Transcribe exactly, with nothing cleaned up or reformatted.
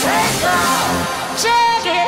Check it out.